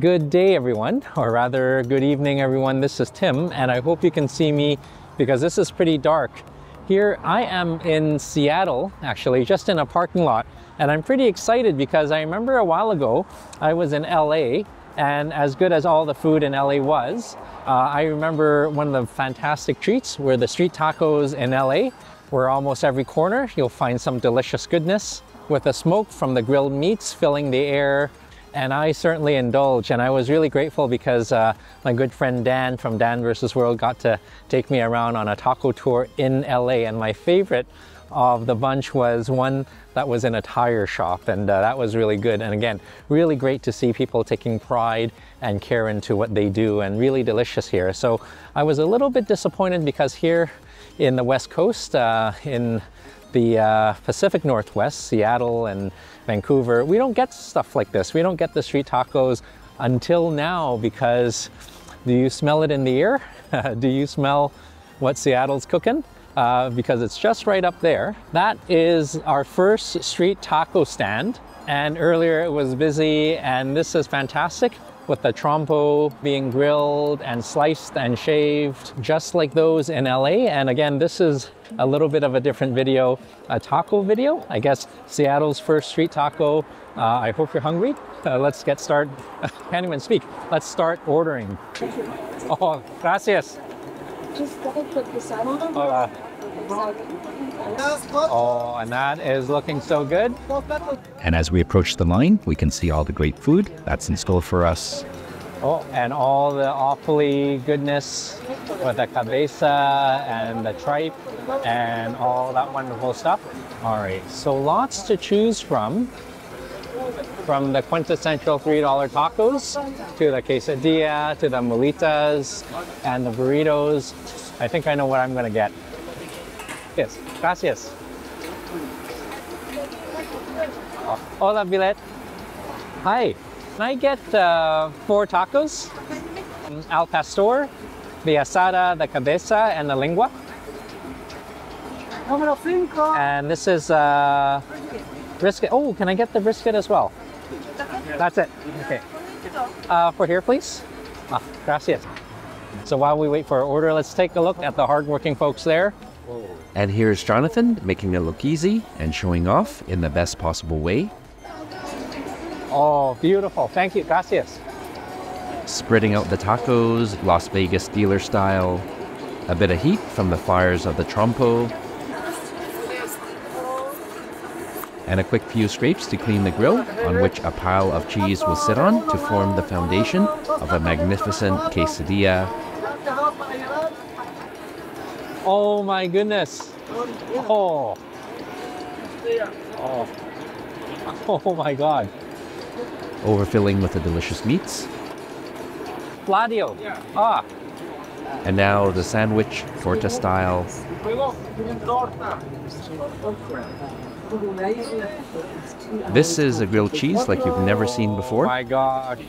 Good day everyone, or rather good evening everyone. This is Tim and I hope you can see me because this is pretty dark. Here I am in Seattle, actually just in a parking lot, and I'm pretty excited because I remember a while ago I was in LA, and as good as all the food in LA was, I remember one of the fantastic treats were the street tacos in LA, where almost every corner you'll find some delicious goodness with a smoke from the grilled meats filling the air. And I certainly indulge, and I was really grateful because my good friend Dan from Dan vs World got to take me around on a taco tour in LA, and my favorite of the bunch was one that was in a tire shop, and that was really good. And again, really great to see people taking pride and care into what they do, and really delicious here. So I was a little bit disappointed because here in the West Coast, in the Pacific Northwest, Seattle and Vancouver, we don't get stuff like this. We don't get the street tacos until now, because do you smell it in the air? Do you smell what Seattle's cooking? Because it's just right up there. That is our first street taco stand, and earlier it was busy, and this is fantastic with the trompo being grilled and sliced and shaved, just like those in LA. And again, this is a little bit of a different video, a taco video. I guess Seattle's first street taco. I hope you're hungry. Let's get started. Can't even speak. Let's start ordering. Oh, gracias. Just gotta put this on. Oh, and that is looking so good. And as we approach the line, we can see all the great food that's in store for us. Oh, and all the awfully goodness with the cabeza and the tripe and all that wonderful stuff. All right, so lots to choose from the quintessential $3 tacos to the quesadilla to the molitas and the burritos. I think I know what I'm going to get. Yes, gracias. Hola, Milet. Hi. Can I get 4 tacos? Al pastor, the asada, the cabeza, and the lengua. And this is brisket. Oh, can I get the brisket as well? That's it. Okay. For here, please. Ah, gracias. So while we wait for our order, let's take a look at the hardworking folks there. And here's Jonathan making it look easy and showing off in the best possible way. Oh, beautiful. Thank you. Gracias. Spreading out the tacos, Las Vegas dealer style. A bit of heat from the fires of the trompo. And a quick few scrapes to clean the grill, on which a pile of cheese will sit on to form the foundation of a magnificent quesadilla. Oh my goodness. Oh. Oh. Oh my God. Overfilling with the delicious meats. Vladio. Ah. And now the sandwich, torta style. This is a grilled cheese like you've never seen before. Oh my God.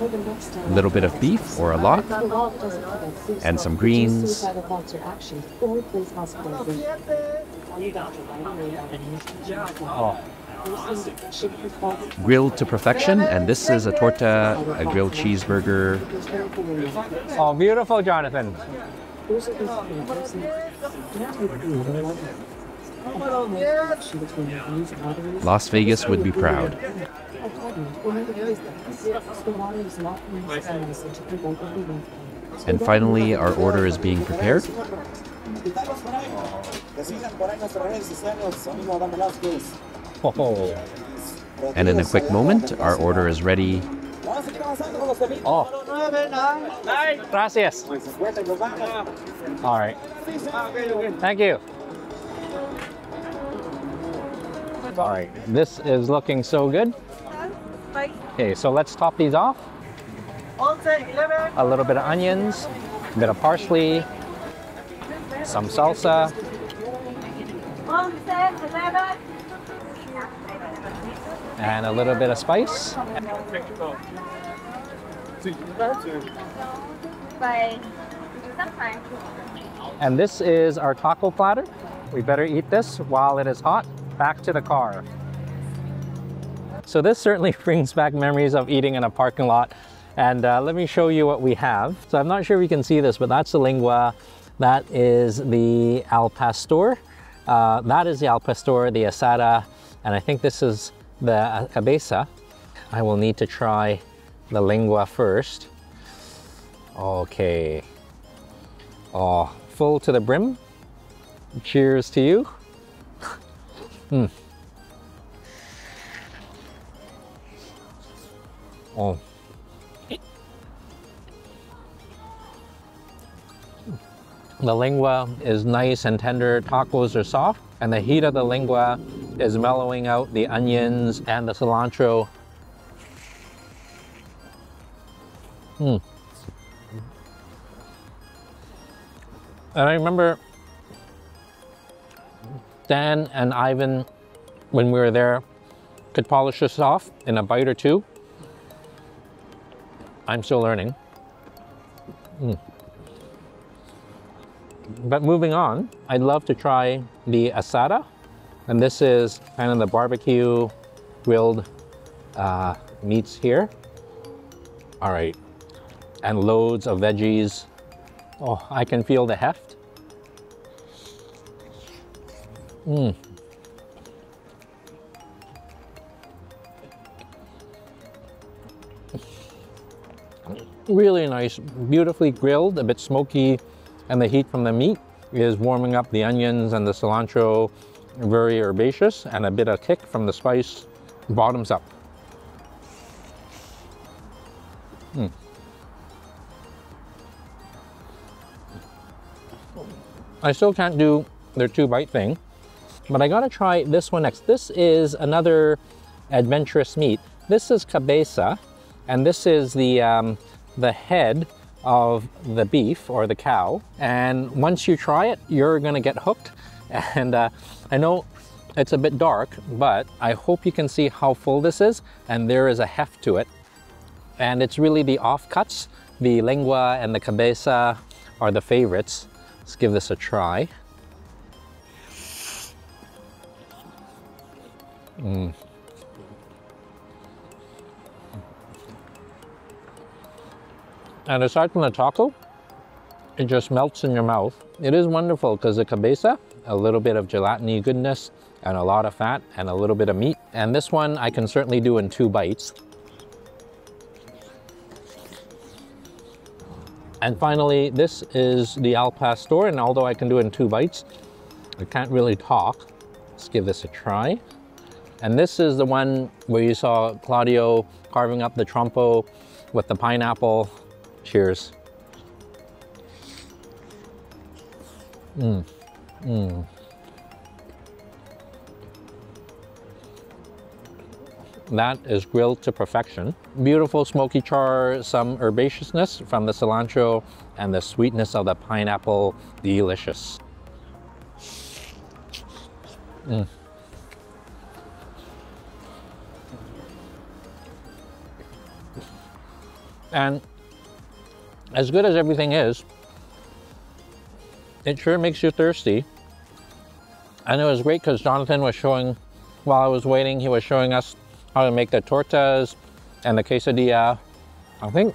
A little bit of beef, or a lot, and some greens. Oh. Grilled to perfection, and this is a torta, a grilled cheeseburger. Oh, beautiful, Jonathan. Las Vegas would be proud. And finally, our order is being prepared. Oh. And in a quick moment, our order is ready. Oh, gracias. All right. Thank you. All right, this is looking so good. Okay, so let's top these off. A little bit of onions, a bit of parsley, some salsa. And a little bit of spice. And this is our taco platter. We better eat this while it is hot. Back to the car. So this certainly brings back memories of eating in a parking lot. And let me show you what we have. So I'm not sure if you can see this, but that's the lingua. That is the al pastor. The asada. And I think this is the cabeza. I will need to try the lingua first. Okay. Oh, full to the brim. Cheers to you. Mm. Oh. The lingua is nice and tender, tacos are soft, and the heat of the lingua is mellowing out the onions and the cilantro. Mm. And I remember Dan and Ivan, when we were there, could polish this off in a bite or two. I'm still learning. Mm. But moving on, I'd love to try the asada. And this is kind of the barbecue grilled meats here. All right. And loads of veggies. Oh, I can feel the heft. Mm. Really nice, beautifully grilled, a bit smoky. And the heat from the meat is warming up the onions and the cilantro, very herbaceous, and a bit of kick from the spice, bottoms up. Mm. I still can't do their two-bite thing, but I gotta try this one next. This is another adventurous meat. This is cabeza, and this is the head of the beef or the cow, and once you try it, you're gonna get hooked. And I know it's a bit dark, but I hope you can see how full this is, and there is a heft to it. And it's really the offcuts, the lengua and the cabeza are the favorites. Let's give this a try. Mm. And aside from the taco, it just melts in your mouth. It is wonderful because the cabeza, a little bit of gelatiny goodness and a lot of fat and a little bit of meat. And this one I can certainly do in two bites. And finally, this is the al pastor, and although I can do it in two bites, I can't really talk. Let's give this a try. And this is the one where you saw Claudio carving up the trompo with the pineapple. Cheers. Mm. Mm. That is grilled to perfection. Beautiful smoky char, some herbaceousness from the cilantro, and the sweetness of the pineapple, delicious. Mm. And as good as everything is, it sure makes you thirsty. And it was great because Jonathan was showing, while I was waiting, he was showing us how to make the tortas and the quesadilla. I think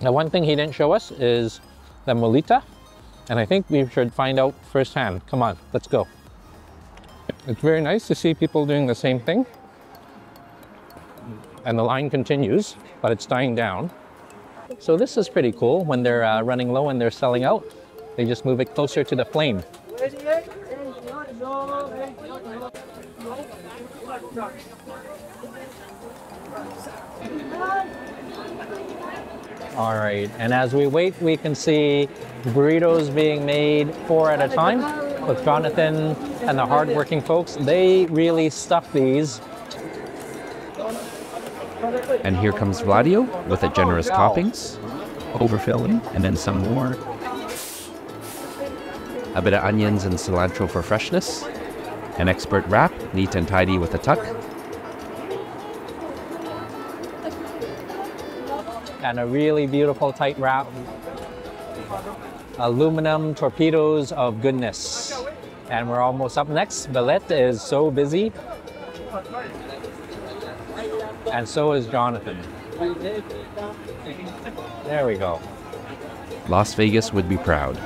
the one thing he didn't show us is the mulita. And I think we should find out firsthand. Come on, let's go. It's very nice to see people doing the same thing. And the line continues, but it's dying down. So this is pretty cool. When they're running low and they're selling out, they just move it closer to the flame. All right, and as we wait, we can see burritos being made 4 at a time with Jonathan and the hardworking folks. They really stuff these. And here comes Vladio with a generous toppings, overfilling, and then some more. A bit of onions and cilantro for freshness. An expert wrap, neat and tidy with a tuck. And a really beautiful tight wrap. Aluminum torpedoes of goodness. And we're almost up next. Belette is so busy. And so is Jonathan. There we go. Las Vegas would be proud.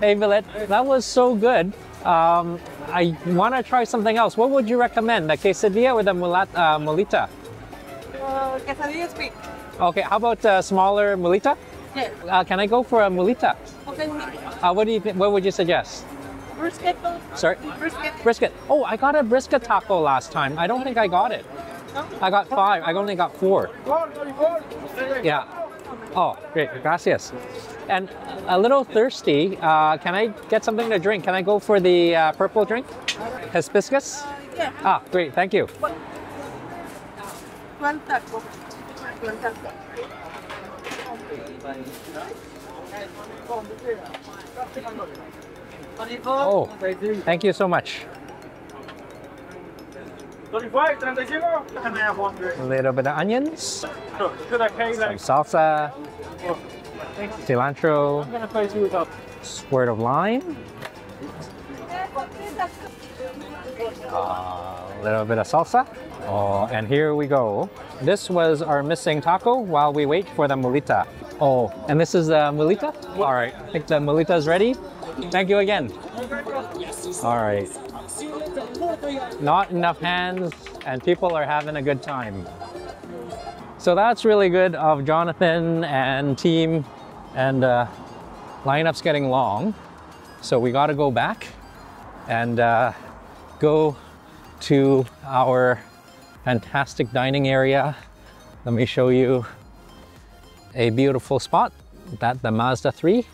Hey, Belette, that was so good. I want to try something else. What would you recommend, the quesadilla or the molita? Quesadilla is big. Okay, how about smaller molita? Yes. Can I go for a molita? Okay. What would you suggest? Brisket. Sorry? Brisket. Brisket. Oh, I got a brisket taco last time. I don't think I got it. I got 5. I only got 4. Yeah. Oh, great. Gracias. And a little thirsty. Can I get something to drink? Can I go for the purple drink? Hibiscus? Yeah. Ah, great. Thank you. One taco. One taco. Oh, thank you so much. A little bit of onions, some salsa, cilantro, squirt of lime, a little bit of salsa. Oh, and here we go. This was our missing taco while we wait for the molita. Oh, and this is the molita? All right, I think the molita is ready. Thank you again. All right. Not enough hands, and people are having a good time. So that's really good of Jonathan and team, and lineup's getting long. So we got to go back and go to our fantastic dining area. Let me show you a beautiful spot at the Mazda 3.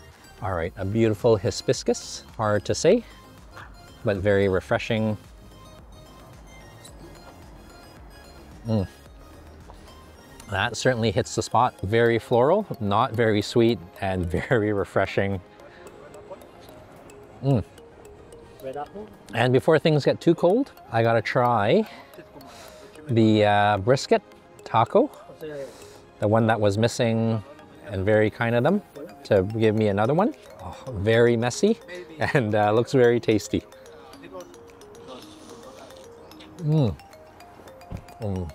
All right, a beautiful hibiscus, hard to say, but very refreshing. Mm. That certainly hits the spot. Very floral, not very sweet, and very refreshing. Mm. And before things get too cold, I gotta try the brisket taco, the one that was missing, and very kind of them to give me another one. Oh, very messy, and looks very tasty. Mm. Mm.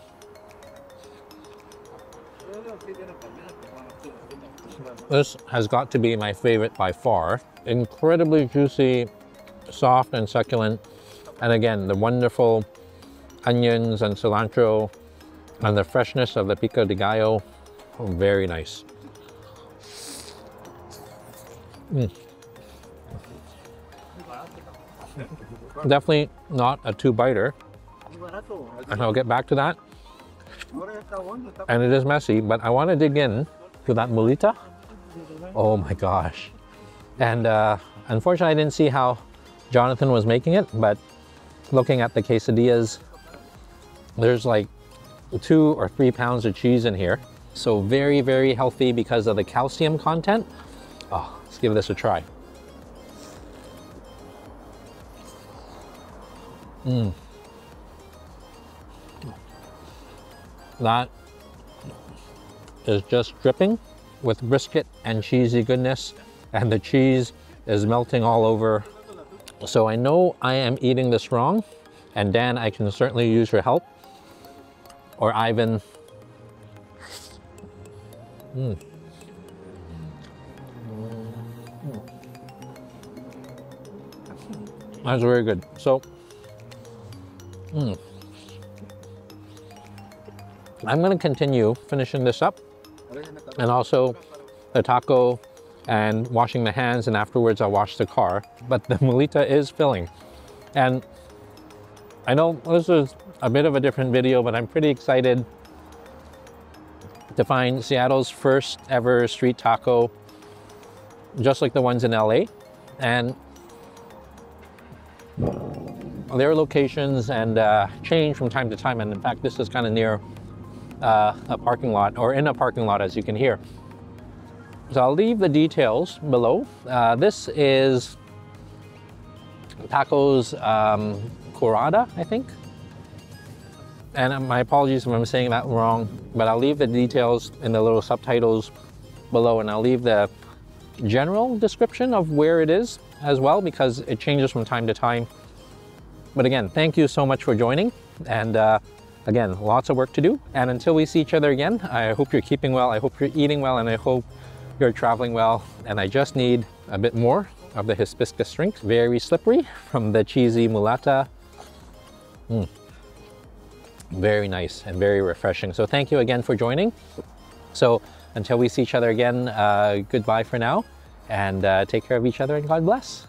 This has got to be my favorite by far. Incredibly juicy, soft and succulent, and again the wonderful onions and cilantro and the freshness of the pico de gallo. Oh, very nice. Mm. Definitely not a 2-biter, and I'll get back to that. And it is messy, but I want to dig in to that molita. Oh my gosh. And unfortunately I didn't see how Jonathan was making it, but looking at the quesadillas, there's like 2 or 3 pounds of cheese in here. So very, very healthy because of the calcium content. Oh, let's give this a try. Mm. That is just dripping with brisket and cheesy goodness, and the cheese is melting all over. So I know I am eating this wrong, and Dan, I can certainly use your help, or Ivan. Mm. That's very good. So, I'm going to continue finishing this up, and also the taco, and washing the hands, and afterwards I wash the car. But the molita is filling. And I know this is a bit of a different video, but I'm pretty excited to find Seattle's first ever street taco, just like the ones in LA. And their locations and change from time to time. And in fact, this is kind of near a parking lot, or in a parking lot, as you can hear. So I'll leave the details below. This is Taco's Cuadra, I think. And my apologies if I'm saying that wrong, but I'll leave the details in the little subtitles below, and I'll leave the general description of where it is as well, because it changes from time to time. But again, thank you so much for joining. And again, lots of work to do. And until we see each other again, I hope you're keeping well, I hope you're eating well, and I hope you're traveling well. And I just need a bit more of the hibiscus drink, very slippery, from the cheesy mulata. Very nice and very refreshing. So thank you again for joining. So until we see each other again, goodbye for now, and take care of each other, and God bless.